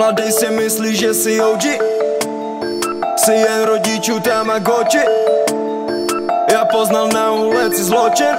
Mladej si myslí, že si OG, si jen rodičů Tamagotchi. Já poznal na ulici zločin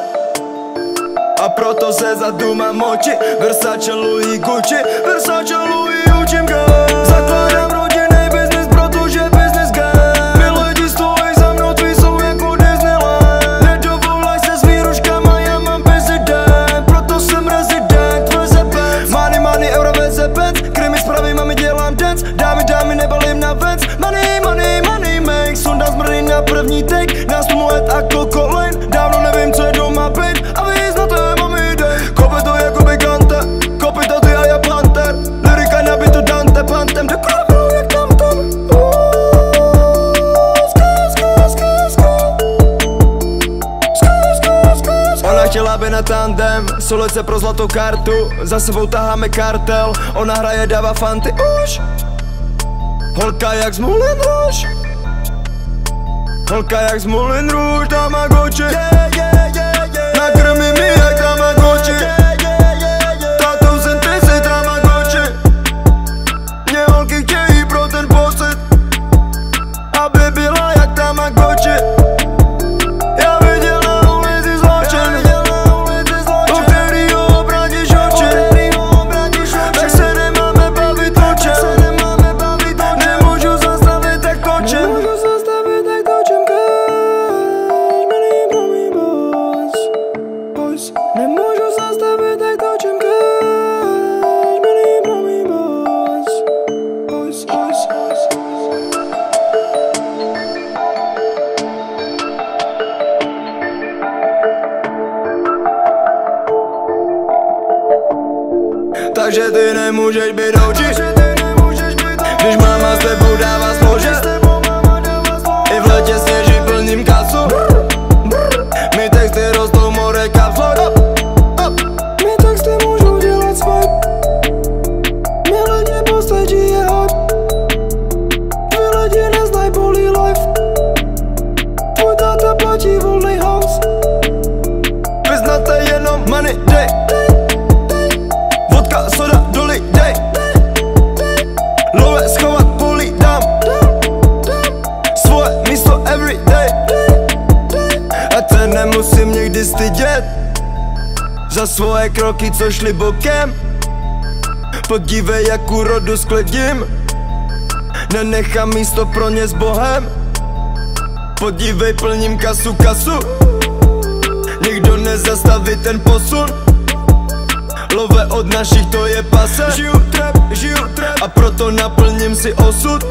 a proto se zadumám oči. Versace, Louis, Gucci, Versace, Louis, učím gang. Zakládám rodinný biznis, protože biznis gang. Milidi stojí za mnou, tví jsou jako Disneyland. Nedovolaj se s výruškama, já mám prezident, proto jsem rezident, tveze pec. Money, money, euro veze pec, kdy mi spravím a mi dělám dance. Dámy, nebalím na vec, money, money, money make. Sundám zmrdy na první take, nás tomu let ako Colin. Dávno nevím, co je doma být, aby chtěla by na tandem, solice pro zlatou kartu. Za sebou taháme kartel, ona hraje, dává fanty už. Holka jak z Moulin Růž, holka jak z Moulin Růž. Tamagotchi, nakrmí mi jak Tamagotchi. Tátou jsem ty si Tamagotchi. Mě holky chtějí pro ten pocit, aby byla jak Tamagotchi. Takže ty nemůžeš být oči, když máma s tebou dává slože. I v letě sněží plním kasu, my texty rostou more kapslot. My texty můžou dělat svoj, milodě postačí je hod. Milodě neznaj bolí life, tvůj táta platí volný house. Vy znáte jenom money day, soda dolej, dej. Lole schovat polí dám, svoje místo every day. A se nemusím nikdy stydět za svoje kroky, co šli bokem. Podívej, jak úrodu skledím, nenechám místo pro ně s Bohem. Podívej, plním kasu, nikdo nezastaví ten posun. Love od našich, to je pase. Žiju trap a proto naplním si osud.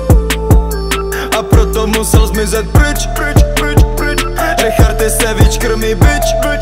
A proto musel zmizet pryč. Richard je sevič, krmí bič.